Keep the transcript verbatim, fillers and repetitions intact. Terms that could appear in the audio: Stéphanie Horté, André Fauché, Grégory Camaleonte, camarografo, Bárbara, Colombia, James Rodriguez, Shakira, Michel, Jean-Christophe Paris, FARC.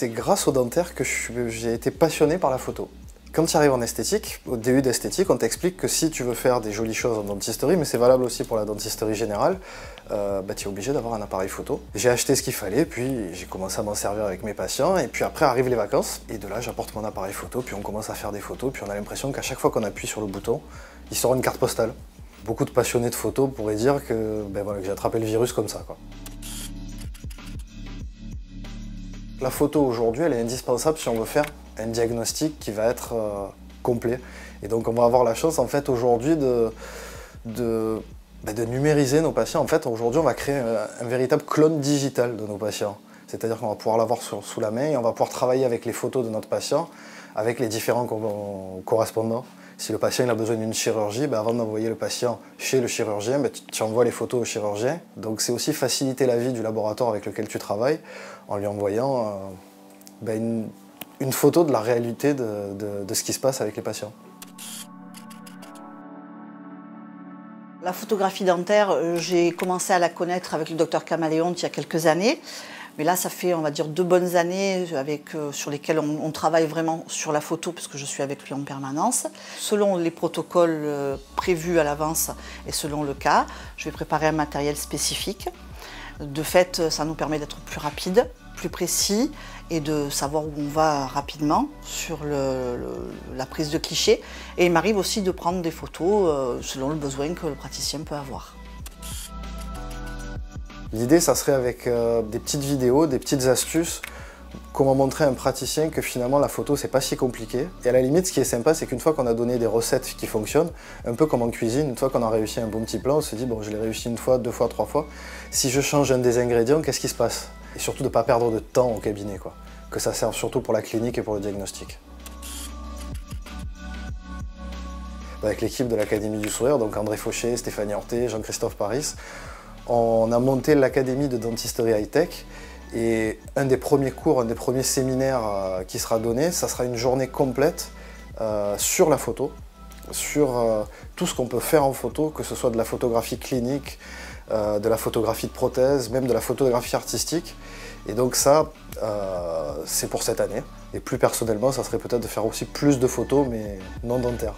c'est grâce au dentaire que j'ai été passionné par la photo. Quand tu arrives en esthétique, au début d'esthétique, on t'explique que si tu veux faire des jolies choses en dentisterie, mais c'est valable aussi pour la dentisterie générale, euh, bah, tu es obligé d'avoir un appareil photo. J'ai acheté ce qu'il fallait, puis j'ai commencé à m'en servir avec mes patients, et puis après arrivent les vacances, et de là j'apporte mon appareil photo, puis on commence à faire des photos, puis on a l'impression qu'à chaque fois qu'on appuie sur le bouton, il sort une carte postale. Beaucoup de passionnés de photos pourraient dire que, ben voilà, que j'ai attrapé le virus comme ça, quoi. La photo aujourd'hui, elle est indispensable si on veut faire un diagnostic qui va être euh, complet. Et donc on va avoir la chance en fait aujourd'hui de, de, bah, de numériser nos patients. En fait aujourd'hui on va créer un, un véritable clone digital de nos patients. C'est-à-dire qu'on va pouvoir l'avoir sous la main et on va pouvoir travailler avec les photos de notre patient, avec les différents co correspondants. Si le patient il a besoin d'une chirurgie, bah, avant d'envoyer le patient chez le chirurgien, bah, tu, tu envoies les photos au chirurgien. Donc c'est aussi faciliter la vie du laboratoire avec lequel tu travailles en lui envoyant euh, bah, une... une photo de la réalité de, de, de ce qui se passe avec les patients. La photographie dentaire, j'ai commencé à la connaître avec le docteur Camaleonte il y a quelques années. Mais là, ça fait, on va dire, deux bonnes années avec, euh, sur lesquelles on, on travaille vraiment sur la photo, parce que je suis avec lui en permanence. Selon les protocoles euh, prévus à l'avance et selon le cas, je vais préparer un matériel spécifique. De fait, ça nous permet d'être plus rapide, plus précis et de savoir où on va rapidement sur le, le, la prise de clichés. Et il m'arrive aussi de prendre des photos euh, selon le besoin que le praticien peut avoir. L'idée, ça serait avec euh, des petites vidéos, des petites astuces, comment montrer à un praticien que finalement la photo, c'est pas si compliqué. Et à la limite, ce qui est sympa, c'est qu'une fois qu'on a donné des recettes qui fonctionnent, un peu comme en cuisine, une fois qu'on a réussi un bon petit plat, on se dit, bon, je l'ai réussi une fois, deux fois, trois fois. Si je change un des ingrédients, qu'est-ce qui se passe ? Et surtout de ne pas perdre de temps au cabinet, quoi. Que ça serve surtout pour la clinique et pour le diagnostic. Avec l'équipe de l'Académie du Sourire, donc André Fauché, Stéphanie Horté, Jean-Christophe Paris, on a monté l'Académie de dentisterie high-tech. Et un des premiers cours, un des premiers séminaires qui sera donné, ça sera une journée complète euh, sur la photo, sur euh, tout ce qu'on peut faire en photo, que ce soit de la photographie clinique, euh, de la photographie de prothèse, même de la photographie artistique. Et donc ça, euh, c'est pour cette année. Et plus personnellement, ça serait peut-être de faire aussi plus de photos, mais non dentaires.